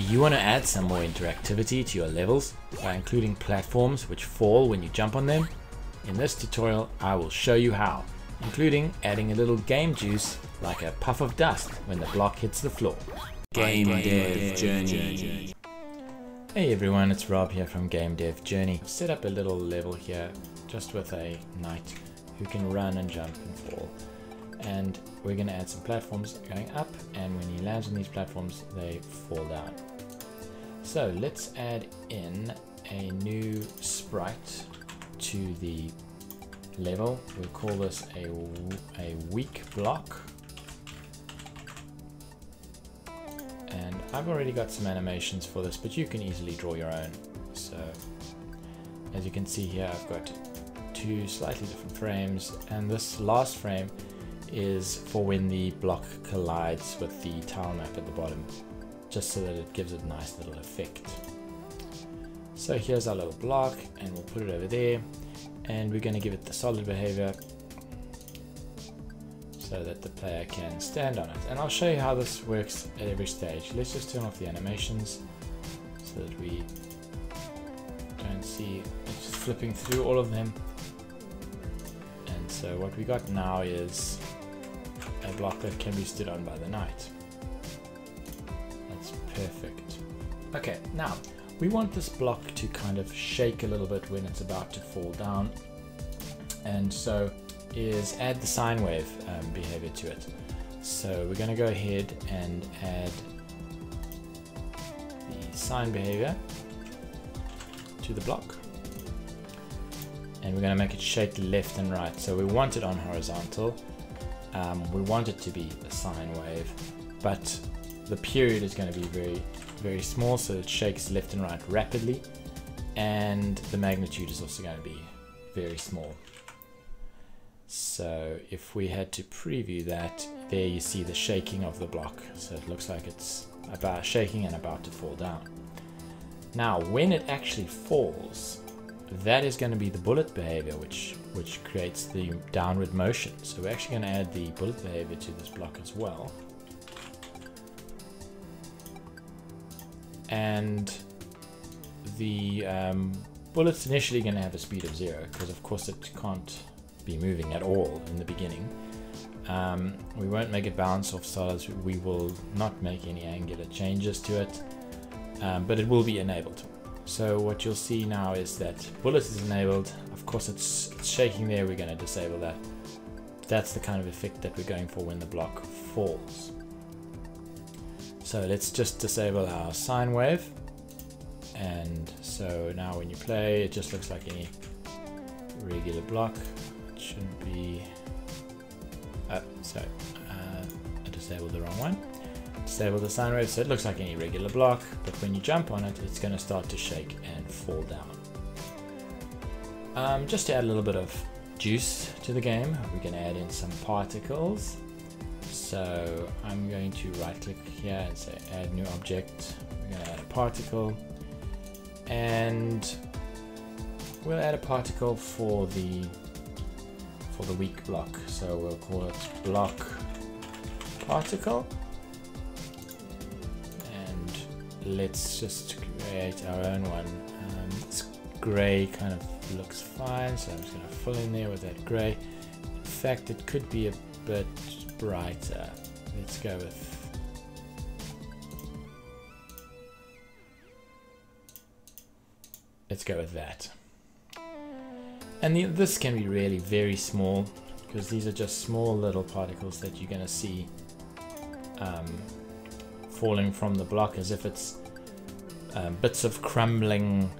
Do you want to add some more interactivity to your levels by including platforms which fall when you jump on them? In this tutorial I will show you how, including adding a little game juice like a puff of dust when the block hits the floor. Game Dev Journey. Hey everyone, it's Rob here from Game Dev Journey. I've set up a little level here just with a knight who can run and jump and fall. And we're going to add some platforms going up, and when he lands on these platforms they fall down. So let's add in a new sprite to the level. We'll call this a weak block, and I've already got some animations for this, but you can easily draw your own. So as you can see here, I've got two slightly different frames, and this last frame is for when the block collides with the tile map at the bottom, just so that it gives it a nice little effect. So here's our little block, and we'll put it over there, and we're going to give it the solid behavior so that the player can stand on it. And I'll show you how this works at every stage. Let's just turn off the animations so that we don't see it's flipping through all of them. And so what we got now is a block that can be stood on by the knight. That's perfect. Okay, now we want this block to kind of shake a little bit when it's about to fall down, and so is add the sine wave behavior to it. So we're going to go ahead and add the sine behavior to the block, and we're going to make it shake left and right. So we want it on horizontal, we want it to be a sine wave, but the period is going to be very, very small, so it shakes left and right rapidly, and the magnitude is also going to be very small. So if we had to preview that, there you see the shaking of the block, so it looks like it's about shaking and about to fall down. Now when it actually falls, that is going to be the bullet behavior which creates the downward motion. So we're actually going to add the bullet behavior to this block as well. And the bullet's initially going to have a speed of 0, because of course it can't be moving at all in the beginning. We won't make it bounce off solids, we will not make any angular changes to it, but it will be enabled. So what you'll see now is that bullet is enabled. Of course it's shaking there, we're going to disable that. That's the kind of effect that we're going for when the block falls. So let's just disable our sine wave, and so now when you play it just looks like any regular block. It shouldn't be... oh, sorry, I disabled the wrong one. Disable the sine wave so it looks like any regular block, but when you jump on it it's going to start to shake and fall down. Just to add a little bit of juice to the game, we're going to add in some particles. So I'm going to right click here and say add new object. We're going to add a particle, and we'll add a particle for the weak block. So we'll call it block particle, and let's just create our own one. This gray kind of looks fine, so I'm just going to fill in there with that gray. In fact, it could be a bit brighter. Let's go with that. And this can be really very small, because these are just small little particles that you're going to see falling from the block, as if it's bits of crumbling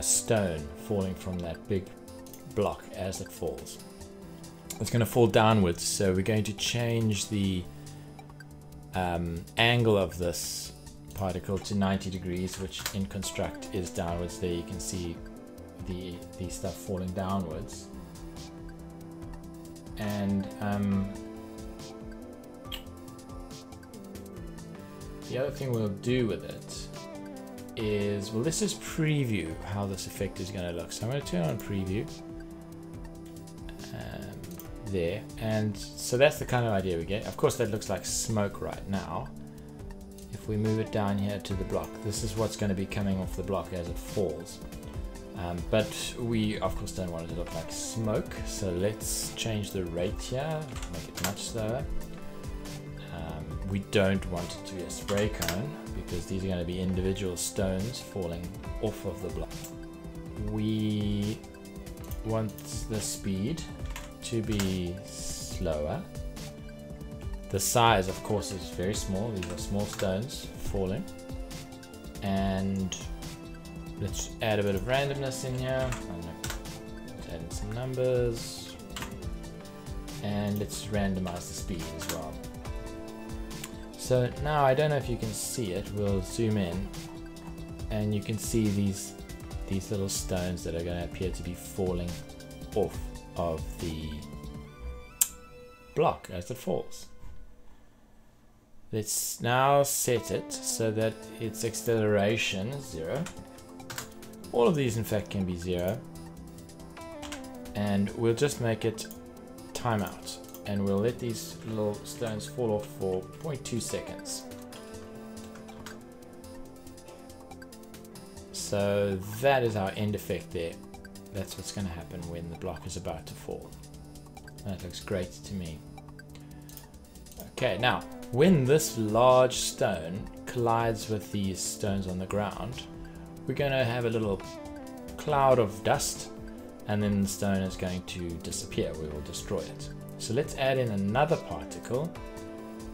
stone falling from that big block as it falls. It's going to fall downwards, so we're going to change the angle of this particle to 90 degrees, which in construct is downwards. There you can see the stuff falling downwards, and the other thing we'll do with it is, well, this is preview how this effect is going to look. So I'm going to turn on preview there, and so that's the kind of idea we get. Of course that looks like smoke right now. If if we move it down here to the block, this is what's going to be coming off the block as it falls. But we of course don't want it to look like smoke, so let's change the rate here, make it much slower. We don't want it to be a spray cone because these are going to be individual stones falling off of the block. We want the speed to be slower. The size of course is very small, these are small stones falling. And let's add a bit of randomness in here. Let's add in some numbers. And let's randomize the speed as well. So now, I don't know if you can see it, we'll zoom in. And you can see these little stones that are going to appear to be falling off of the block as it falls. Let's now set it so that its acceleration is 0. All of these in fact can be 0. And we'll just make it timeout. And we'll let these little stones fall off for 0.2 seconds. So that is our end effect there. That's what's going to happen when the block is about to fall. That looks great to me. Okay, now, when this large stone collides with these stones on the ground, we're going to have a little cloud of dust, and then the stone is going to disappear. We will destroy it. So let's add in another particle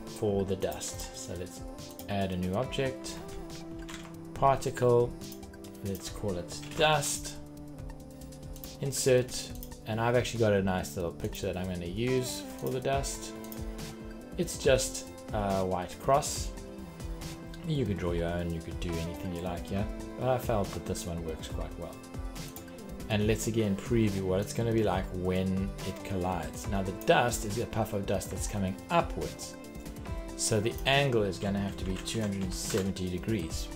for the dust. So let's add a new object, particle, let's call it dust, insert, and I've actually got a nice little picture that I'm going to use for the dust. It's just a white cross. You could draw your own, you could do anything you like here, but I felt that this one works quite well. And let's again preview what it's going to be like when it collides. Now the dust is a puff of dust that's coming upwards, so the angle is going to have to be 270 degrees,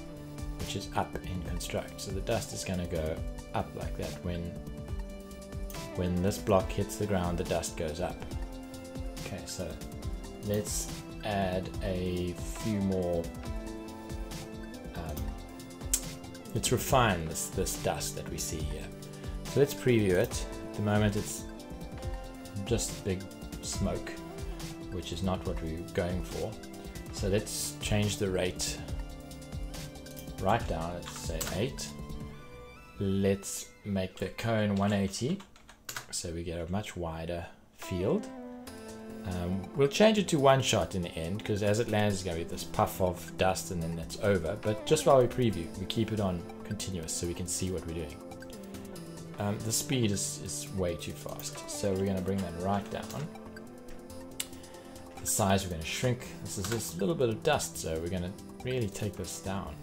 which is up in construct. So the dust is going to go up like that. When this block hits the ground, the dust goes up. Okay, so let's add a few more. Let's refine this dust that we see here. So let's preview it. At the moment it's just big smoke, which is not what we're going for. So let's change the rate right down, let's say 8. Let's make the cone 180, so we get a much wider field. We'll change it to one shot in the end, because as it lands it's going to be this puff of dust and then it's over. But just while we preview, we keep it on continuous so we can see what we're doing. The speed is way too fast, so we're going to bring that right down. The size we're going to shrink. This is just a little bit of dust, so we're going to really take this down.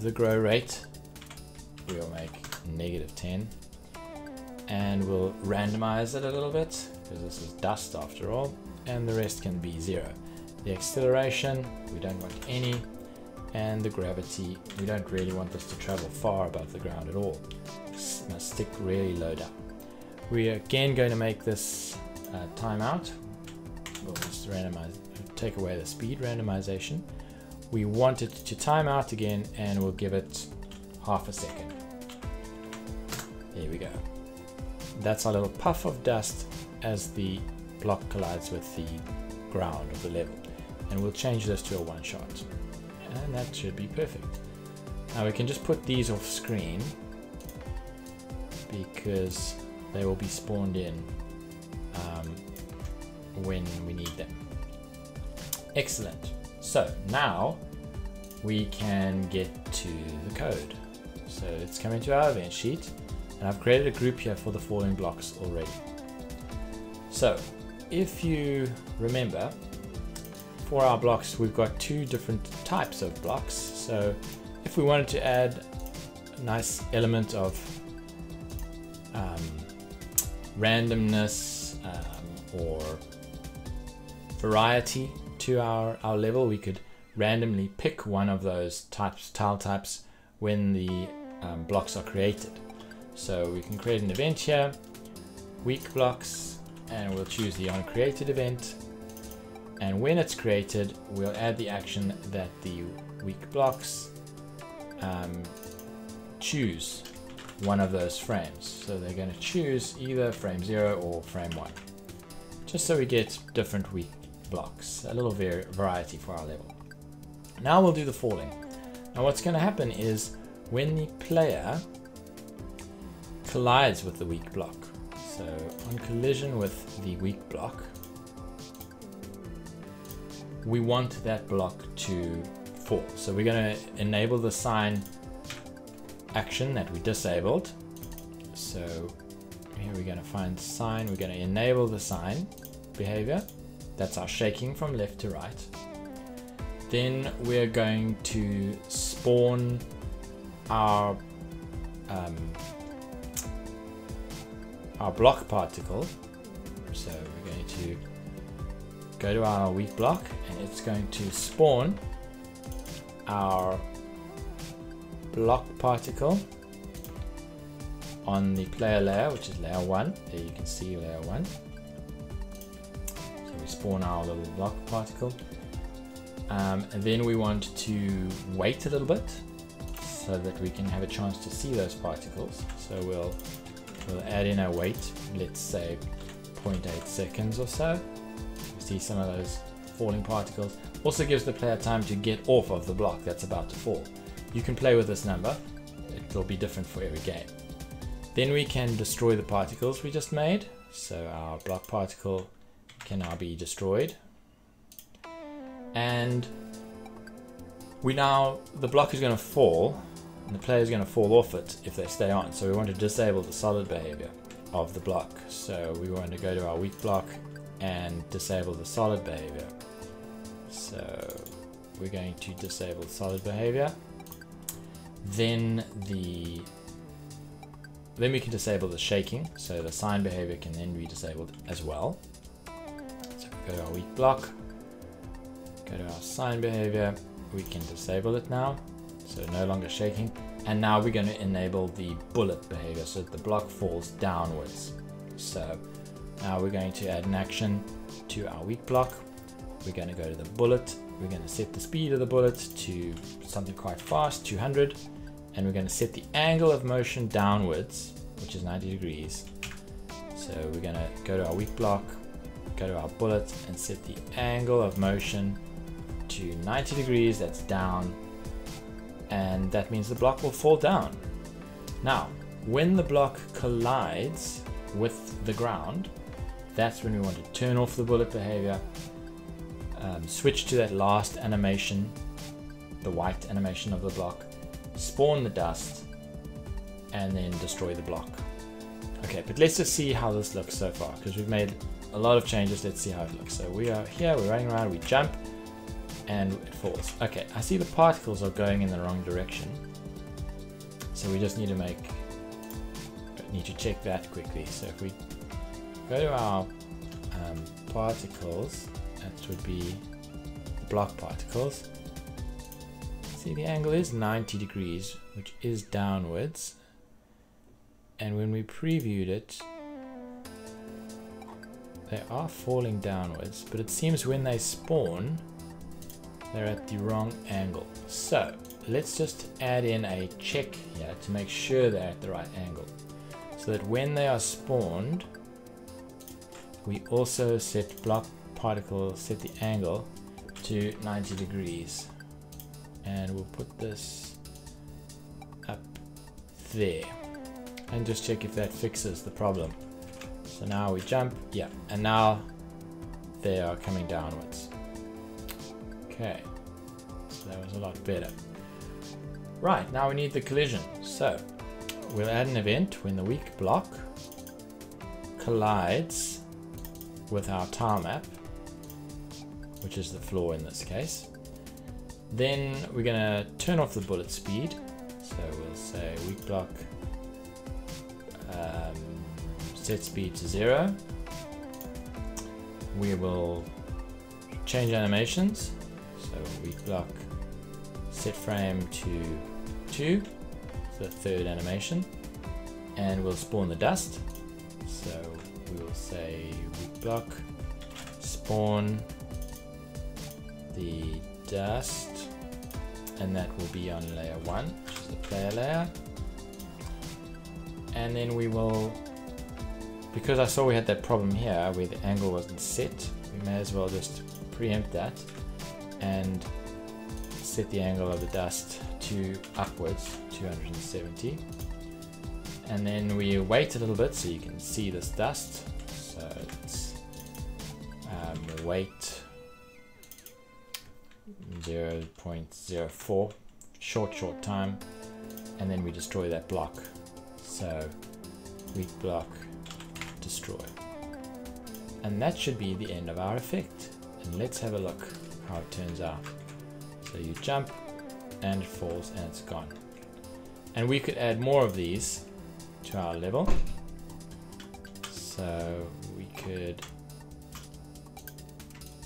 The grow rate we'll make -10, and we'll randomize it a little bit, because this is dust after all, and the rest can be 0. The acceleration, we don't want any, and the gravity, we don't really want this to travel far above the ground at all. It's going to stick really low down. We're again going to make this timeout. We'll just randomize, take away the speed randomization. We want it to time out again, and we'll give it half a second. There we go. That's our little puff of dust as the block collides with the ground of the level, and we'll change this to a one shot, and that should be perfect. Now we can just put these off screen because they will be spawned in when we need them. Excellent. So now we can get to the code. So let's come into our event sheet, and I've created a group here for the falling blocks already. So if you remember, for our blocks we've got two different types of blocks. So if we wanted to add a nice element of randomness or variety to our level, we could randomly pick one of those types, tile types, when the blocks are created. So we can create an event here, weak blocks, and we'll choose the onCreated event, And when it's created, we'll add the action that the weak blocks choose one of those frames. So they're going to choose either frame 0 or frame 1, just so we get different weak blocks, a little variety for our level. Now we'll do the falling. Now what's going to happen is when the player collides with the weak block, so on collision with the weak block, we want that block to fall. So we're going to enable the sign action that we disabled. So here we're going to find sign, we're going to enable the sign behavior. That's our shaking from left to right. Then we're going to spawn our block particle. So we're going to go to our weak block and it's going to spawn our block particle on the player layer, which is layer 1. There you can see layer 1. So we spawn our little block particle. And then we want to wait a little bit so that we can have a chance to see those particles. So we'll add in a wait, let's say 0.8 seconds or so. See some of those falling particles. Also gives the player time to get off of the block that's about to fall. You can play with this number. It'll be different for every game. Then we can destroy the particles we just made. So our block particle can now be destroyed. And the block is going to fall and the player is going to fall off it if they stay on. So we want to disable the solid behavior of the block. So we want to go to our weak block and disable the solid behavior. So we're going to disable the solid behavior. Then we can disable the shaking. So the sign behavior can then be disabled as well. So we go to our weak block, go to our sign behavior. We can disable it now. So no longer shaking. And now we're going to enable the bullet behavior so that the block falls downwards. So now we're going to add an action to our weak block. We're going to go to the bullet. We're going to set the speed of the bullet to something quite fast, 200. And we're going to set the angle of motion downwards, which is 90 degrees. So we're going to go to our weak block, go to our bullet, and set the angle of motion to 90 degrees. That's down. And that means the block will fall down. Now, when the block collides with the ground, that's when we want to turn off the bullet behavior, switch to that last animation, the white animation of the block, spawn the dust, and then destroy the block. Okay, but let's just see how this looks so far, because we've made a lot of changes. Let's see how it looks. So we are here, we're running around, we jump, and it falls. Okay, I see the particles are going in the wrong direction. So we just need to check that quickly. So if we go to our particles, that would be the block particles. See, the angle is 90 degrees, which is downwards. And when we previewed it, they are falling downwards, but it seems when they spawn, they're at the wrong angle. So let's just add in a check here to make sure they're at the right angle, so that when they are spawned, we also set block particle, set the angle to 90 degrees. And we'll put this up there and just check if that fixes the problem. So now we jump, yeah, and now they are coming downwards. Okay, so that was a lot better. Right, now we need the collision. So we'll add an event when the weak block collides with our tile map, which is the floor in this case. Then we're going to turn off the bullet speed. So we'll say weak block set speed to 0. We will change animations. So weak block set frame to 2. The third animation, and we'll spawn the dust. So we will say weak block spawn the dust, and that will be on layer 1, which is the player layer. And then we will, because I saw we had that problem here where the angle wasn't set, we may as well just preempt that and set the angle of the dust to upwards 270. And then we wait a little bit so you can see this dust. So it's weight 0.04, short time, and then we destroy that block. So weak block, destroy, and that should be the end of our effect. And let's have a look how it turns out. So you jump and it falls and it's gone. And we could add more of these to our level, so we could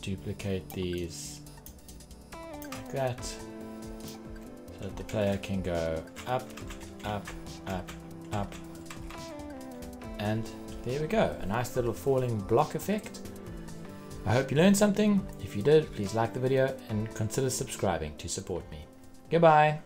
duplicate these like that so that the player can go up, up, up, up, and there we go, a nice little falling block effect. I hope you learned something. If you did, please like the video and consider subscribing to support me. Goodbye.